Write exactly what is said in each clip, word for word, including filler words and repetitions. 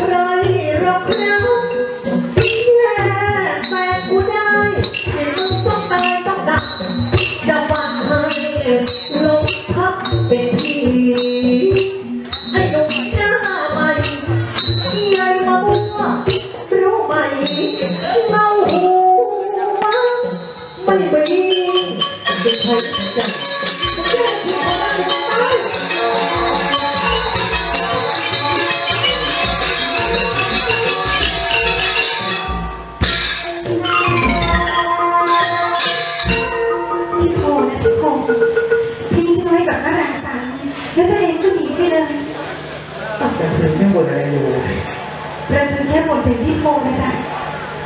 ใครหรอกเราแม่แฟนกูได้ไม่ต้องตายต้องดับจะหวั่นให้ลมพัดเป็นทีให้หนุ่มหน้าใหม่ใหญ่มาบัวรู้ไหมเมาหัวไม่มีเป็นใครจะ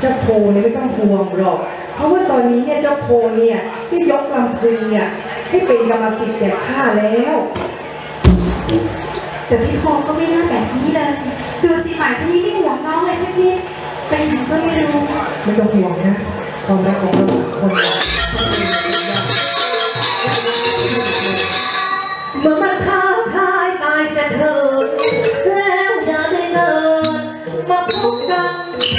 เจ้าโพเนี่ยไม่ต้องห่วงหรอกเพราะว่าตอนนี้เนี่ยเจ้าโพเนี่ยที่ยกลำพึงเนี่ยให้เป็นกรรมสิทธิ์แก่ข้าแล้วแต่พี่โพก็ไม่น่าแบบนี้เลยดูสิหมายฉันนี่ไม่ห่วงน้องเลยสักนิดไปไหนก็ไม่รู้ไม่ต้องห่วงนะความรักของเราสองคนเมื่อมาท้าทายตายจะเธอแล้วอย่าได้เดินมาพบกันของฉ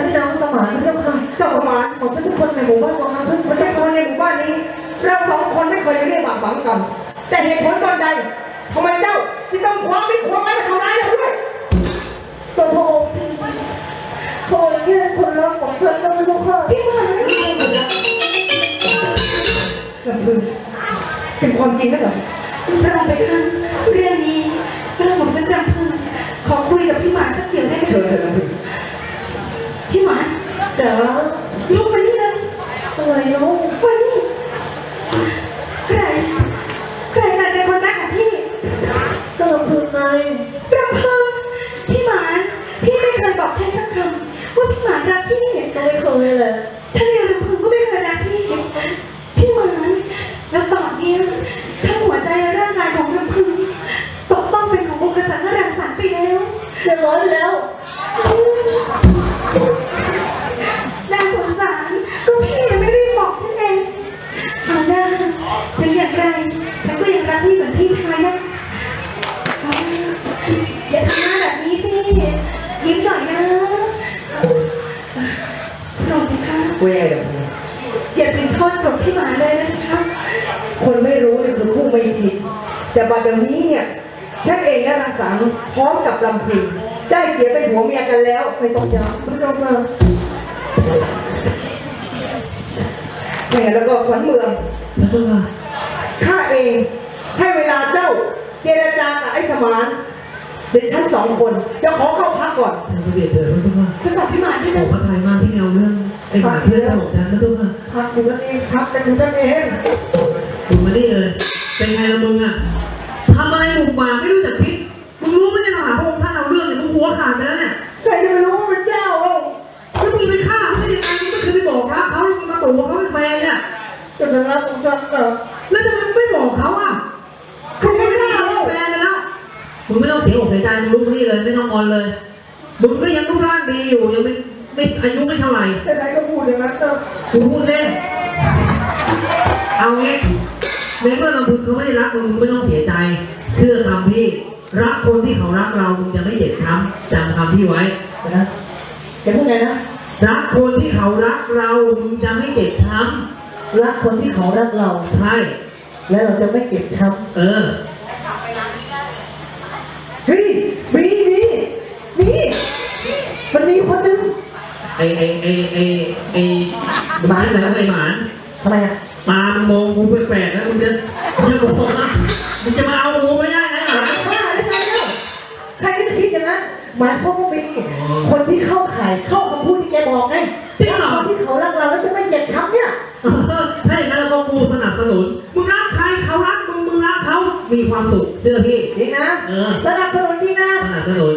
ันนางสมานเจ้าค่ะเจ้าสมานของฉันทุกคนในหมู่บ้านวังน้ำพึ่งประชาชนในหมู่บ้านนี้เราสองคนไม่เคยจะเรียกบาดหมางกันแต่เหตุผลตอนใดทำไมเจ้าจึงต้องคว้าไม่คว้าไม่ทำร้ายเราด้วยตัวพระองค์พระองค์เนี่ยคนรักของฉันก็ไม่รู้ค่ะพี่มาลำพึงเป็นความจริงได้หรอพระองค์ไปข้างเรื่องนี้พระองค์ผมจะกลับพึ่งขอคุยกับพี่หมาสักเดียวได้ไหมเชิญลำพึงพี่หมาเดี๋ยวลูกมานี่เลยเอ้ยลูกมานี่ใครใครกันเป็นคนรักของพี่ก็ลำพึงไงลำพึงพี่หมาพี่ไม่เคยบอกฉันสักคำว่าพี่หมารักพี่ก็ไม่เคยเลยฉันเองลำพึงก็ไม่เคยรักพี่พี่หมาแล้วตอนนี้ทั้งหัวใจและร่างกายของลำพึงตกต้องเป็นขององค์กษัตริย์พระรังสรรค์ไปแล้วเดือดร้อนแล้วน่าสงสารก็พี่ยังไม่รีบบอกฉันเองเอาหน้าถึงอย่างไรฉันก็ยังรักพี่เหมือนพี่ชายนะอย่าทำหน้าแบบนี้สิยิ้มหน่อยนะโปรดนะคะอย่าถึงโทษโปรดพี่หมาเลยนะคะคนไม่รู้เลยคือผู้ไม่ผิดแต่บัดนี้เนี่ยฉันเองและนางสาวพร้อมกับลำพึงได้เสียเป็นหัวเมียกันแล้วไปตกยาไม่ต้องมาอย่างนั้นแล้วก็ขวัญเมืองข้าเองให้เวลาเจ้าเจรจากับไอ้สมานเด็กชั้นสองคนจะขอเข้าพักก่อนฉันเบียดเดินไม่ใช่ว่าฉันตอบพี่หมาด้วยนะผมมาถ่ายมาที่แนวเรื่องไอ้หมาเพื่อนของฉันไม่ใช่ว่าพักดูนั่นเองพักกันดูนั่นเองดูมาดิเลยเป็นไงละมึงอ่ะทำอะไรบุกมาไม่รู้จักพิษมึงรู้ไหมเนี่ยหาพวกท่านเอาเรื่องเนี่ยมึงหัวขาดไปแล้วเนี่ยใครจะไปรู้ว่าเป็นเจ้าเราแล้วมึงไปฆ่าเขาได้ยังไงนี่ก็คือไปบอกรักเขามึงมาตู่เขาเป็นแฟนเนี่ยจะทะเลาะกันซักเหรอแล้วทำไมมึงไม่บอกเขาอ่ะเขาไม่ได้เป็นแฟนแล้วมึงไม่ต้องเสียอกเสียใจมึงรู้นี่เลยไม่ต้องงอนเลยมึงก็ยังรูปร่างดีอยู่ยังไม่ไม่อายุไม่เท่าไหร่ใครก็พูดอย่างนั้นเถอะกูพูดเล่นเอางี้ในเมื่อเราบุญเขาไม่ได้รักมึงมึงไม่ต้องเสียใจเชื่อคำพี่รักคนที่เขารักเรามึงจะไม่เหยียดช้ำจำคำพี่ไว้นะแกพูดไงนะรักคนที่เขารักเรามึงจะไม่เหยียดช้ำรักคนที่เขารักเราใช่แล้วเราจะไม่เหยียดช้ำเออเฮ้ยมีมีมีมันมีคนนึงไอไอไอไอไอหมาอะไรไอหมาทำไมอะตามองกูแปลกๆนะมึงจะมึงจะบอกนะมึงจะมาเอากูไม่ได้นะอะไรบ้าหรือไงเนาะใครได้คิดอย่างนั้นหมายความว่าเป็นคนที่เข้าขายเข้าคำพูดที่แกบอกไงจริงเหรอคนที่เขารักเราแล้วจะไม่เหยียดช้ำเนี่ยถ้าอย่างนั้นเราก็กูสนับสนุนมึงรักใครเขารักมึงมึงรักเขา มีความสุขเชื่อพี่จริงนะสนับสนุนที่นะสนับสนุน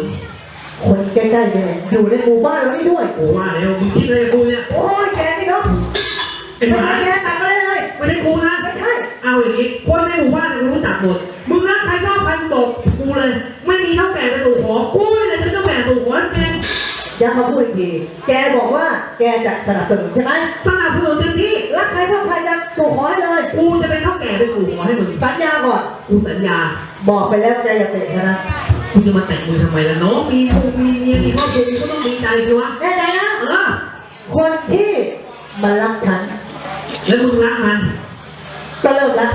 คนใกล้ๆเลยอยู่ในหมู่บ้านเราไม่ด้วยโอ้ว่าเดี๋ยวมึงคิดอะไรกูเนี่ยโอ้ยแกนี่เนาะเป็นอะไรแกตัดมาได้เลยไม่ใช่กูนะไม่ใช่เอาอย่างนี้คนในหมู่บ้านรู้จักหมดมึงรักใครชอบพันตกกูเลยไม่มีเท่าแก่ไปสู่ขอกูเลยจะเท่าแก่สู่ขอแกย้ำมาพูดอีกทีแกบอกว่าแกจะสนับสนุนใช่ไหมสนับสนุนเต็มที่รักใครชอบใครจะสู่ขอให้เลยกูจะเป็นเท่าแก่ไปสู่ขอให้มึงสัญญาก่อนกูสัญญาบอกไปแล้วแกอย่าเตะนะกูจะมาแตะมือทำไมล่ะน้องมีกูมีเมียมีครอบครัวก็ต้องมีใจสิวะแน่ใจนะเออคนที่มารักฉันแล้วมึงรักมันก็เลิกละ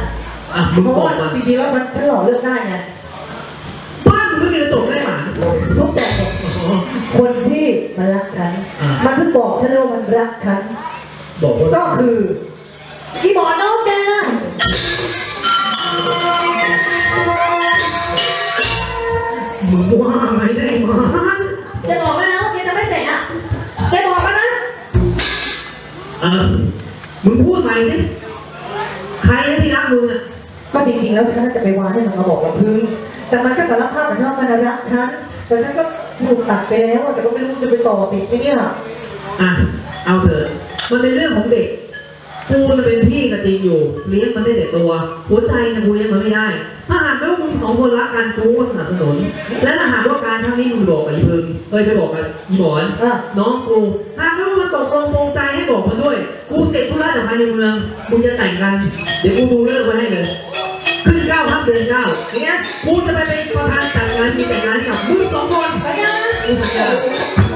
มึงบอกมันจริงๆแล้วมันฉันหล่อเลิกได้ไงบ้านมึงไม่มีกระจกได้หรอทุกแต่คนที่มารักฉันมันเพิ่งบอกฉันว่ามันรักฉันบอกว่าก็คืออีหมอน้องแกมึงว่าไม่ได้มาจะบอกมาแล้วแกจะไม่แต่งอ่ะแกบอกมานะเออมึงพูดใหม่สิใครที่รักมึงอ่ะก็จริงๆแล้วฉันจะไปวานให้มันมาบอกกับพึ่งแต่มันก็สารภาพกับฉันว่ามันรักฉันแต่ฉันก็ถูกตัดไปแล้วแต่ก็ไม่รู้จะไปต่อติดไหมเนี่ยอ่ะเอาเถอะมันเป็นเรื่องของเด็กกูจะเป็นพี่กับจริงอยู่เลี้ยงมันได้แต่ตัวหัวใจนะกูเลี้ยงมันไม่ได้ถ้าหากไม่ว่ามึงสองคนรักกันกูก็สนับสนุนและถ้าหากว่าการทั้งนี้มึงบอกกับอีพึงเอ้ยไปบอกกับอีหมอนน้องกูหากไม่ว่ามึงตกลงปลงใจให้บอกมันด้วยกูเสร็จธุระจากภายในเมืองมึงจะแต่งกันเดี๋ยวกูดูเลิกไว้ให้เลยขึ้นเก้าทับเดือนเก้าอย่างเงี้ยกูจะไปเป็นประธานจัดงานมีแต่งงานกับมึงสองคนไปนะ